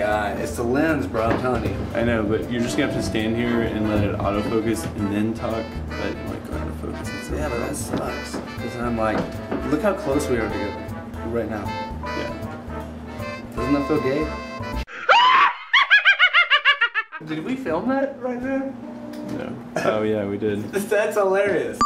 God, it's the lens, bro, I'm telling you. I know, but you're just gonna have to stand here and let it autofocus and then talk, but like autofocus itself. Yeah, but that sucks. Because I'm like, look how close we are together right now. Yeah. Doesn't that feel gay? Did we film that right there? No. Oh yeah, we did. That's hilarious.